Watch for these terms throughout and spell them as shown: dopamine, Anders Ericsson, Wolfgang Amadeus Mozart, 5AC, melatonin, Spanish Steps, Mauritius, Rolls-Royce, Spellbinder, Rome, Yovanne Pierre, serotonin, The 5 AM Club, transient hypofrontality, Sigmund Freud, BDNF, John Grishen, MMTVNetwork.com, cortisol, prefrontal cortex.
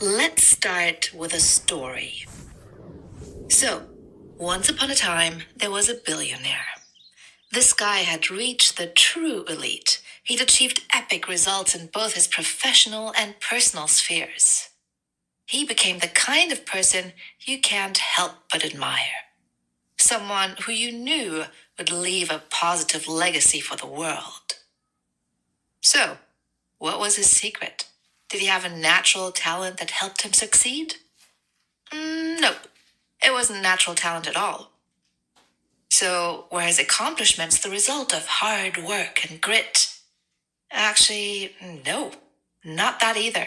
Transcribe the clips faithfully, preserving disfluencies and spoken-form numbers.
Let's start with a story. So, once upon a time, there was a billionaire. This guy had reached the true elite. He'd achieved epic results in both his professional and personal spheres. He became the kind of person you can't help but admire. Someone who you knew would leave a positive legacy for the world. So, what was his secret? Did he have a natural talent that helped him succeed? Mm, nope, it wasn't natural talent at all. So, were his accomplishments the result of hard work and grit? Actually, no, not that either.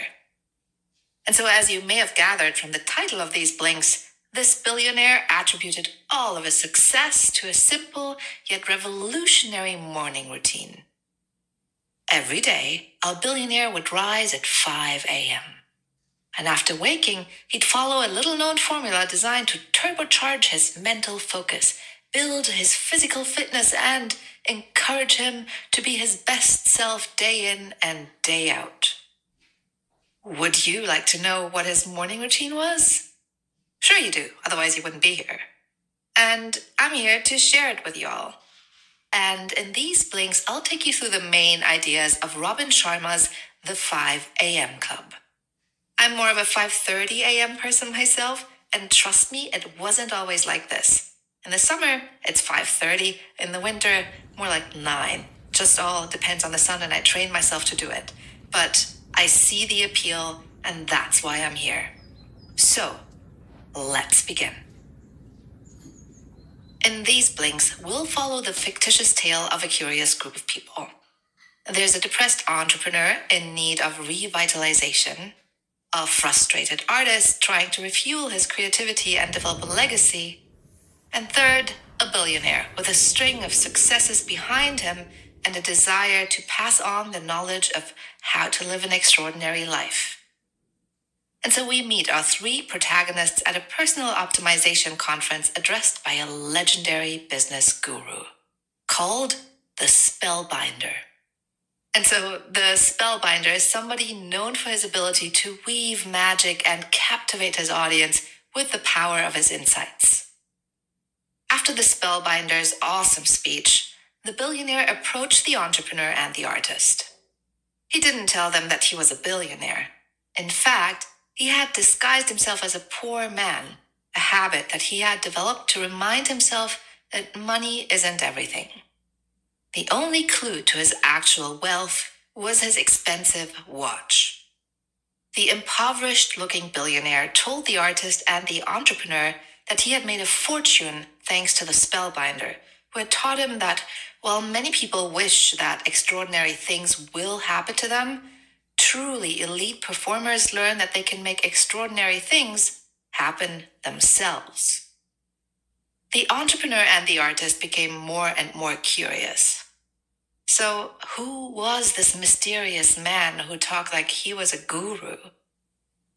And so, as you may have gathered from the title of these blinks, this billionaire attributed all of his success to a simple yet revolutionary morning routine. Every day, our billionaire would rise at five a m And after waking, he'd follow a little-known formula designed to turbocharge his mental focus, build his physical fitness, and encourage him to be his best self day in and day out. Would you like to know what his morning routine was? Sure you do, otherwise you wouldn't be here. And I'm here to share it with you all. And in these blinks, I'll take you through the main ideas of Robin Sharma's The five a m Club. I'm more of a five thirty a m person myself, and trust me, it wasn't always like this. In the summer, it's five thirty. In the winter, more like nine. Just all depends on the sun, and I train myself to do it. But I see the appeal, and that's why I'm here. So, let's begin. In these blinks, we'll follow the fictitious tale of a curious group of people. There's a depressed entrepreneur in need of revitalization, a frustrated artist trying to refuel his creativity and develop a legacy, and third, a billionaire with a string of successes behind him and a desire to pass on the knowledge of how to live an extraordinary life. And so we meet our three protagonists at a personal optimization conference addressed by a legendary business guru called the Spellbinder. And so the Spellbinder is somebody known for his ability to weave magic and captivate his audience with the power of his insights. After the Spellbinder's awesome speech, the billionaire approached the entrepreneur and the artist. He didn't tell them that he was a billionaire. In fact, he had disguised himself as a poor man, a habit that he had developed to remind himself that money isn't everything. The only clue to his actual wealth was his expensive watch. The impoverished-looking billionaire told the artist and the entrepreneur that he had made a fortune thanks to the Spellbinder, who had taught him that while many people wish that extraordinary things will happen to them, truly elite performers learn that they can make extraordinary things happen themselves. The entrepreneur and the artist became more and more curious. So, who was this mysterious man who talked like he was a guru?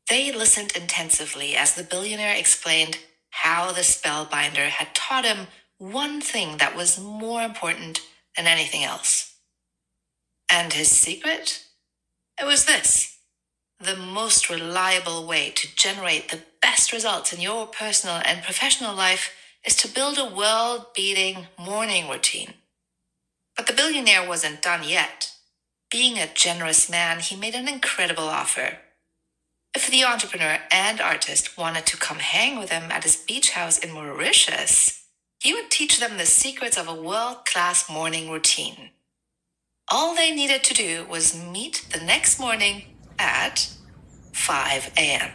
They listened intensively as the billionaire explained how the Spellbinder had taught him one thing that was more important than anything else. And his secret? It was this: the most reliable way to generate the best results in your personal and professional life is to build a world-beating morning routine. But the billionaire wasn't done yet. Being a generous man, he made an incredible offer. If the entrepreneur and artist wanted to come hang with him at his beach house in Mauritius, he would teach them the secrets of a world-class morning routine. All they needed to do was meet the next morning at five a m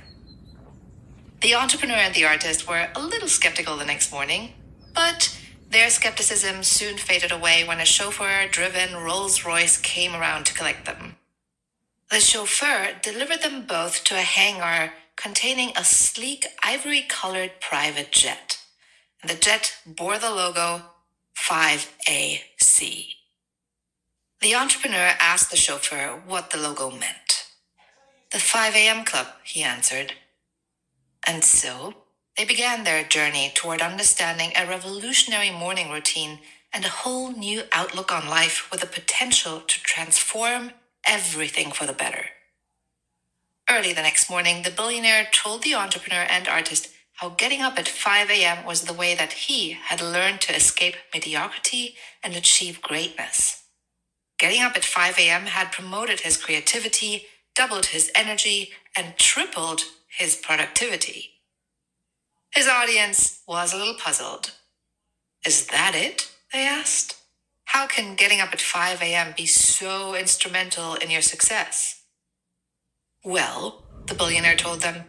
The entrepreneur and the artist were a little skeptical the next morning, but their skepticism soon faded away when a chauffeur-driven Rolls-Royce came around to collect them. The chauffeur delivered them both to a hangar containing a sleek ivory-colored private jet. The jet bore the logo five A C. The entrepreneur asked the chauffeur what the logo meant. The five a m Club, he answered. And so, they began their journey toward understanding a revolutionary morning routine and a whole new outlook on life with the potential to transform everything for the better. Early the next morning, the billionaire told the entrepreneur and artist how getting up at five a m was the way that he had learned to escape mediocrity and achieve greatness. Getting up at five a m had promoted his creativity, doubled his energy, and tripled his productivity. His audience was a little puzzled. "Is that it?" they asked. "How can getting up at five a m be so instrumental in your success?" "Well," the billionaire told them,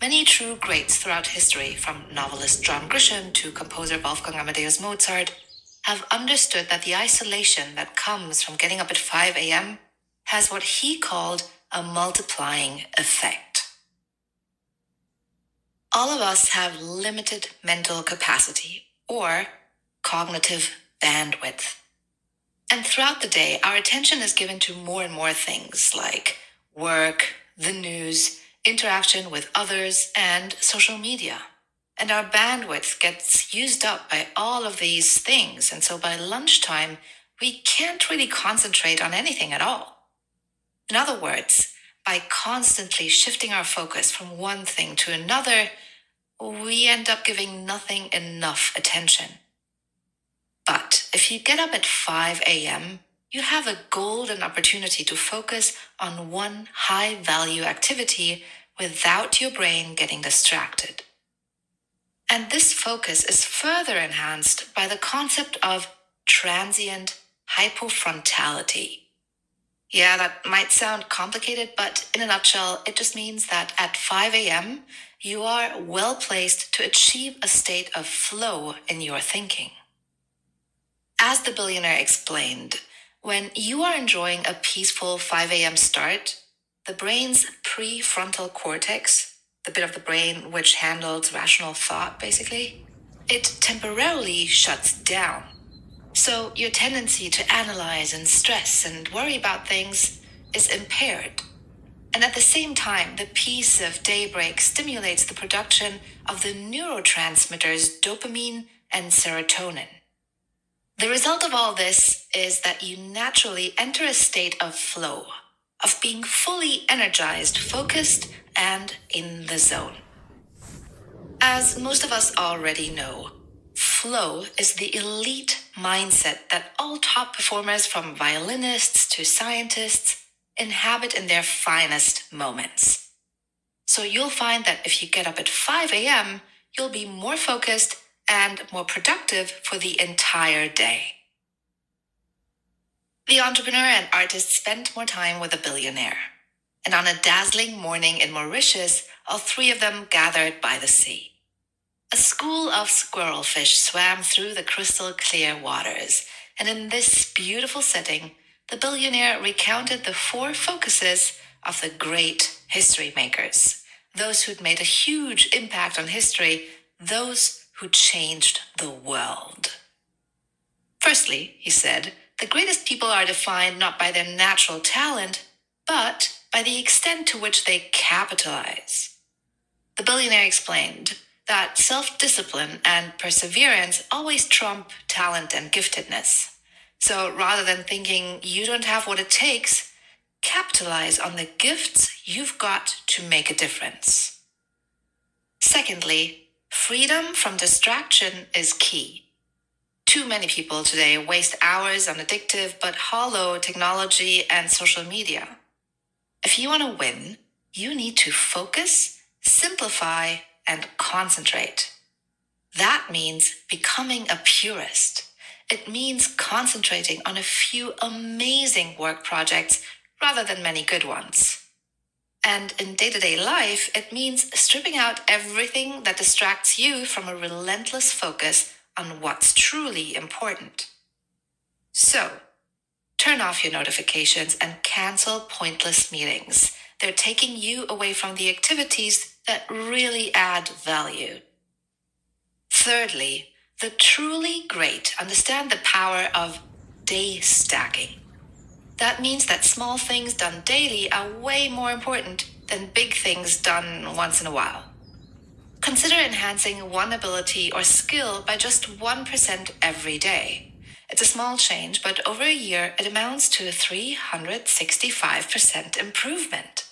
"many true greats throughout history, from novelist John Grishen to composer Wolfgang Amadeus Mozart, have understood that the isolation that comes from getting up at five a m has what he called a multiplying effect." All of us have limited mental capacity or cognitive bandwidth. And throughout the day, our attention is given to more and more things like work, the news, interaction with others, and social media. And our bandwidth gets used up by all of these things, and so by lunchtime, we can't really concentrate on anything at all. In other words, by constantly shifting our focus from one thing to another, we end up giving nothing enough attention. But if you get up at five a m, you have a golden opportunity to focus on one high-value activity without your brain getting distracted. And this focus is further enhanced by the concept of transient hypofrontality. Yeah, that might sound complicated, but in a nutshell, it just means that at five a m, you are well-placed to achieve a state of flow in your thinking. As the billionaire explained, when you are enjoying a peaceful five a m start, the brain's prefrontal cortex, the bit of the brain which handles rational thought, basically, it temporarily shuts down. So your tendency to analyze and stress and worry about things is impaired. And at the same time, the peace of daybreak stimulates the production of the neurotransmitters dopamine and serotonin. The result of all this is that you naturally enter a state of flow, of being fully energized, focused, and in the zone. As most of us already know, flow is the elite mindset that all top performers, from violinists to scientists, inhabit in their finest moments. So you'll find that if you get up at five a m, you'll be more focused and more productive for the entire day. The entrepreneur and artist spent more time with a billionaire, and on a dazzling morning in Mauritius, all three of them gathered by the sea. A school of squirrelfish swam through the crystal clear waters, and in this beautiful setting, the billionaire recounted the four focuses of the great history makers, those who'd made a huge impact on history, those who changed the world. Firstly, he said, the greatest people are defined not by their natural talent, but by the extent to which they capitalize. The billionaire explained that self-discipline and perseverance always trump talent and giftedness. So rather than thinking you don't have what it takes, capitalize on the gifts you've got to make a difference. Secondly, freedom from distraction is key. Too many people today waste hours on addictive but hollow technology and social media. If you want to win, you need to focus, simplify, and concentrate. That means becoming a purist. It means concentrating on a few amazing work projects rather than many good ones. And in day-to-day life, it means stripping out everything that distracts you from a relentless focus on what's truly important. So, turn off your notifications and cancel pointless meetings. They're taking you away from the activities that really add value. Thirdly, the truly great understand the power of day stacking. That means that small things done daily are way more important than big things done once in a while. Consider enhancing one ability or skill by just one percent every day. It's a small change, but over a year, it amounts to a three hundred sixty-five percent improvement.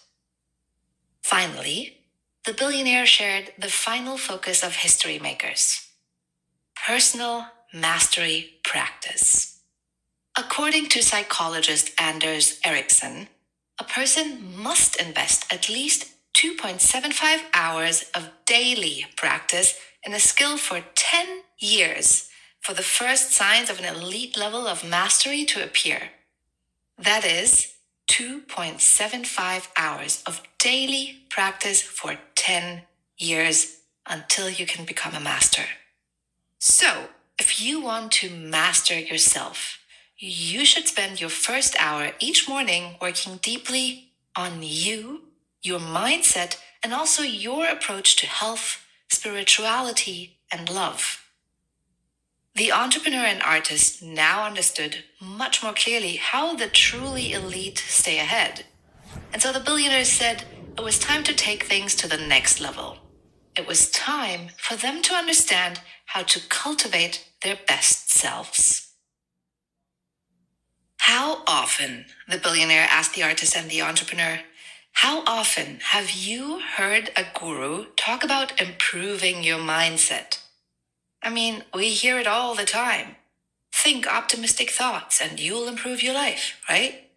Finally, the billionaire shared the final focus of history makers: personal mastery practice. According to psychologist Anders Ericsson, a person must invest at least two point seven five hours of daily practice in a skill for ten years for the first signs of an elite level of mastery to appear. That is, two point seven five hours of daily practice for ten years until you can become a master. So, if you want to master yourself, you should spend your first hour each morning working deeply on you, your mindset, and also your approach to health, spirituality, and love. The entrepreneur and artist now understood much more clearly how the truly elite stay ahead. And so the billionaires said it was time to take things to the next level. It was time for them to understand how to cultivate their best selves. How often, the billionaire asked the artist and the entrepreneur, how often have you heard a guru talk about improving your mindset? I mean, we hear it all the time. Think optimistic thoughts and you'll improve your life, right?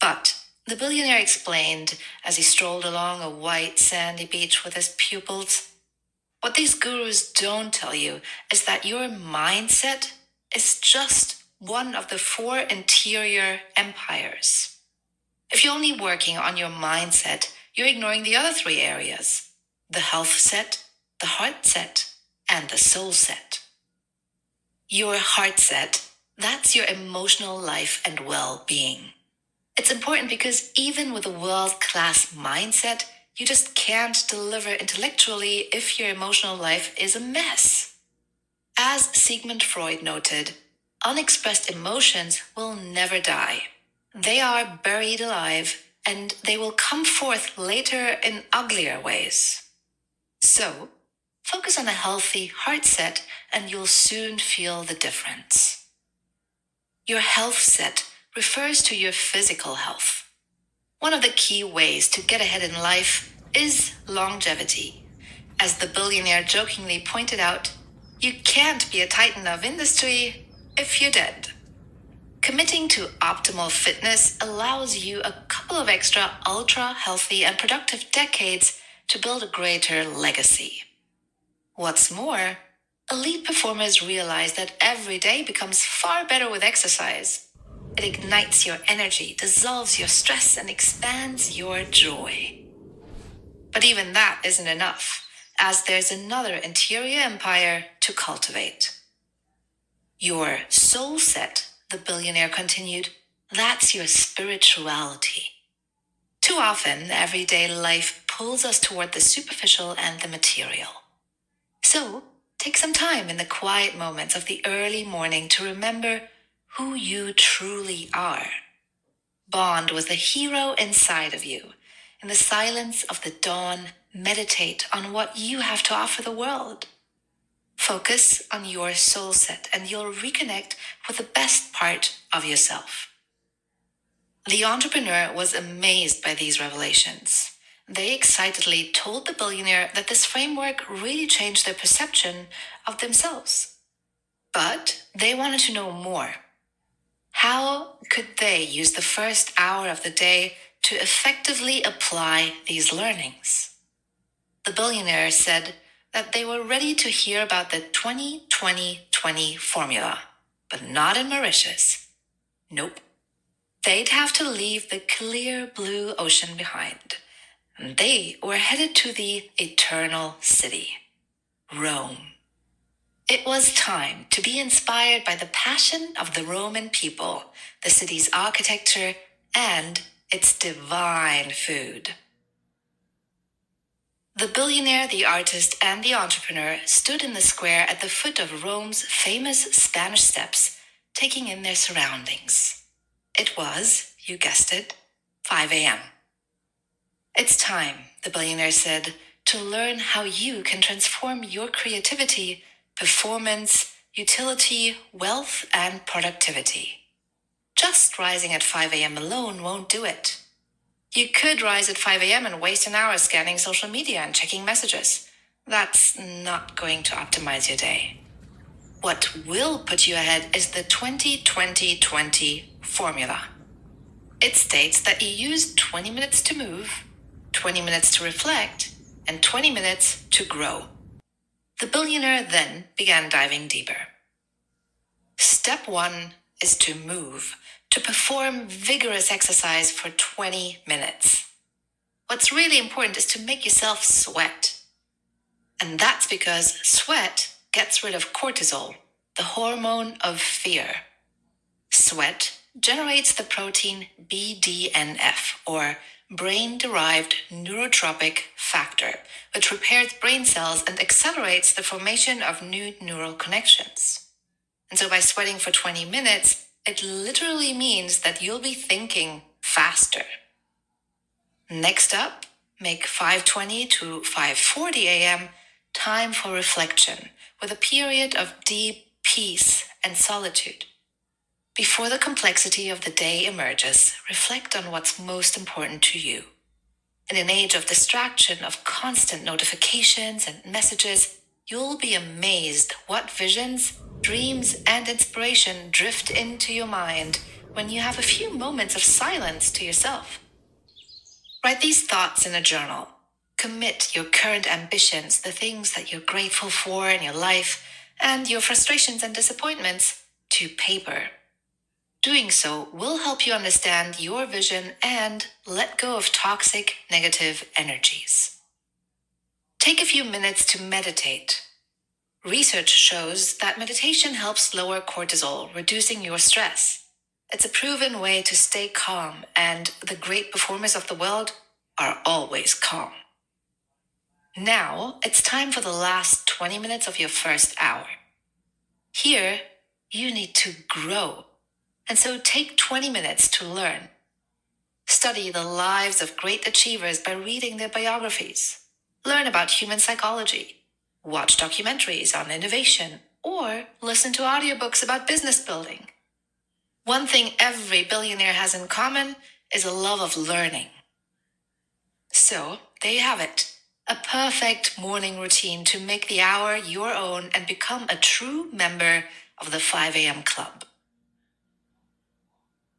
But the billionaire explained as he strolled along a white sandy beach with his pupils, what these gurus don't tell you is that your mindset is just one of the four interior empires. If you're only working on your mindset, you're ignoring the other three areas: the health set, the heart set, and the soul set. Your heart set, that's your emotional life and well-being. It's important because even with a world-class mindset, you just can't deliver intellectually if your emotional life is a mess. As Sigmund Freud noted, unexpressed emotions will never die. They are buried alive, and they will come forth later in uglier ways. So, focus on a healthy heart set and you'll soon feel the difference. Your health set refers to your physical health. One of the key ways to get ahead in life is longevity. As the billionaire jokingly pointed out, you can't be a titan of industry if you're dead. Committing to optimal fitness allows you a couple of extra ultra-healthy and productive decades to build a greater legacy. What's more, elite performers realize that every day becomes far better with exercise. It ignites your energy, dissolves your stress, and expands your joy. But even that isn't enough, as there's another interior empire to cultivate. Your soul set, the billionaire continued, that's your spirituality. Too often, everyday life pulls us toward the superficial and the material. So, take some time in the quiet moments of the early morning to remember who you truly are. Bond with the hero inside of you. In the silence of the dawn, meditate on what you have to offer the world. Focus on your soul set and you'll reconnect with the best part of yourself. The entrepreneur was amazed by these revelations. They excitedly told the billionaire that this framework really changed their perception of themselves. But they wanted to know more. How could they use the first hour of the day to effectively apply these learnings? The billionaire said that they were ready to hear about the twenty twenty twenty formula, but not in Mauritius. Nope. They'd have to leave the clear blue ocean behind. They were headed to the eternal city, Rome. It was time to be inspired by the passion of the Roman people, the city's architecture, and its divine food. The billionaire, the artist, and the entrepreneur stood in the square at the foot of Rome's famous Spanish Steps, taking in their surroundings. It was, you guessed it, five a m It's time, the billionaire said, to learn how you can transform your creativity, performance, utility, wealth, and productivity. Just rising at five a m alone won't do it. You could rise at five a m and waste an hour scanning social media and checking messages. That's not going to optimize your day. What will put you ahead is the twenty twenty twenty formula. It states that you use twenty minutes to move, twenty minutes to reflect, and twenty minutes to grow. The billionaire then began diving deeper. Step one is to move, to perform vigorous exercise for twenty minutes. What's really important is to make yourself sweat. And that's because sweat gets rid of cortisol, the hormone of fear. Sweat generates the protein B D N F, or brain-derived neurotropic factor, which repairs brain cells and accelerates the formation of new neural connections. And so by sweating for twenty minutes, it literally means that you'll be thinking faster. Next up, make five twenty to five forty a m time for reflection, with a period of deep peace and solitude. Before the complexity of the day emerges, reflect on what's most important to you. In an age of distraction, of constant notifications and messages, you'll be amazed what visions, dreams, and inspiration drift into your mind when you have a few moments of silence to yourself. Write these thoughts in a journal. Commit your current ambitions, the things that you're grateful for in your life, and your frustrations and disappointments to paper. Doing so will help you understand your vision and let go of toxic, negative energies. Take a few minutes to meditate. Research shows that meditation helps lower cortisol, reducing your stress. It's a proven way to stay calm, and the great performers of the world are always calm. Now it's time for the last twenty minutes of your first hour. Here, you need to grow. And so take twenty minutes to learn. Study the lives of great achievers by reading their biographies. Learn about human psychology. Watch documentaries on innovation or listen to audiobooks about business building. One thing every billionaire has in common is a love of learning. So there you have it. A perfect morning routine to make the hour your own and become a true member of the five a m Club.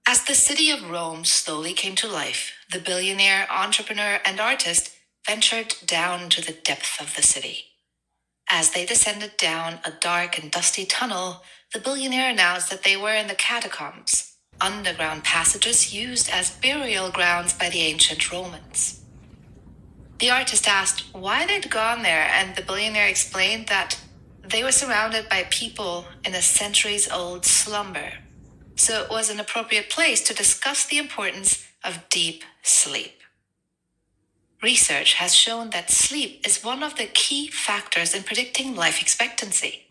As the city of Rome slowly came to life, the billionaire, entrepreneur, and artist ventured down to the depth of the city. As they descended down a dark and dusty tunnel, the billionaire announced that they were in the catacombs, underground passages used as burial grounds by the ancient Romans. The artist asked why they'd gone there, and the billionaire explained that they were surrounded by people in a centuries-old slumber. So it was an appropriate place to discuss the importance of deep sleep. Research has shown that sleep is one of the key factors in predicting life expectancy.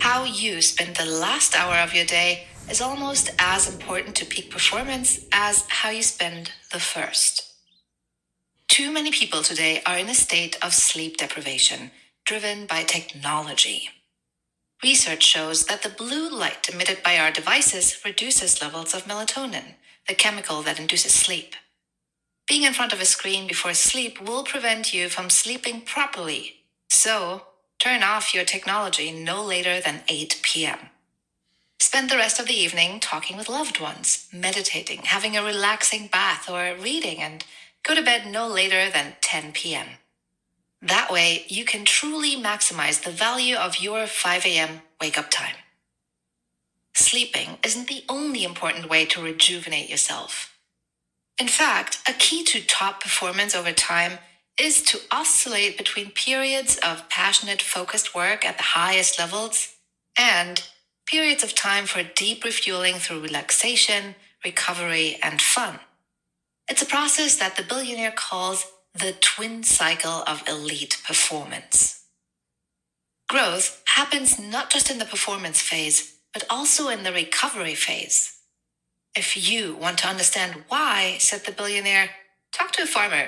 How you spend the last hour of your day is almost as important to peak performance as how you spend the first. Too many people today are in a state of sleep deprivation, driven by technology. Research shows that the blue light emitted by our devices reduces levels of melatonin, the chemical that induces sleep. Being in front of a screen before sleep will prevent you from sleeping properly, so turn off your technology no later than eight p m Spend the rest of the evening talking with loved ones, meditating, having a relaxing bath, or reading, and go to bed no later than ten p m That way, you can truly maximize the value of your five a m wake-up time. Sleeping isn't the only important way to rejuvenate yourself. In fact, a key to top performance over time is to oscillate between periods of passionate, focused work at the highest levels and periods of time for deep refueling through relaxation, recovery, and fun. It's a process that the billionaire calls the twin cycle of elite performance. Growth happens not just in the performance phase, but also in the recovery phase. If you want to understand why, said the billionaire, talk to a farmer.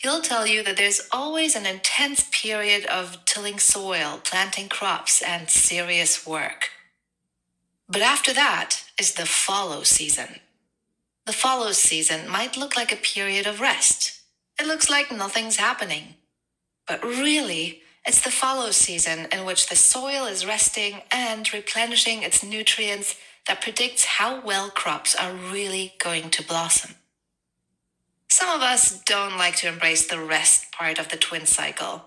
He'll tell you that there's always an intense period of tilling soil, planting crops, and serious work. But after that is the follow season. The follow season might look like a period of rest. It looks like nothing's happening. But really, it's the follow season in which the soil is resting and replenishing its nutrients that predicts how well crops are really going to blossom. Some of us don't like to embrace the rest part of the twin cycle.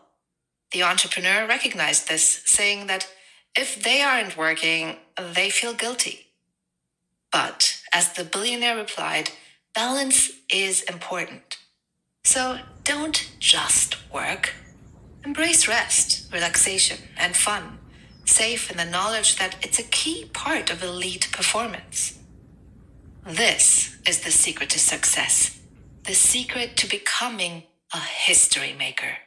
The entrepreneur recognized this, saying that if they aren't working, they feel guilty. But, as the billionaire replied, balance is important. So don't just work. Embrace rest, relaxation, and fun, safe in the knowledge that it's a key part of elite performance. This is the secret to success, the secret to becoming a history maker.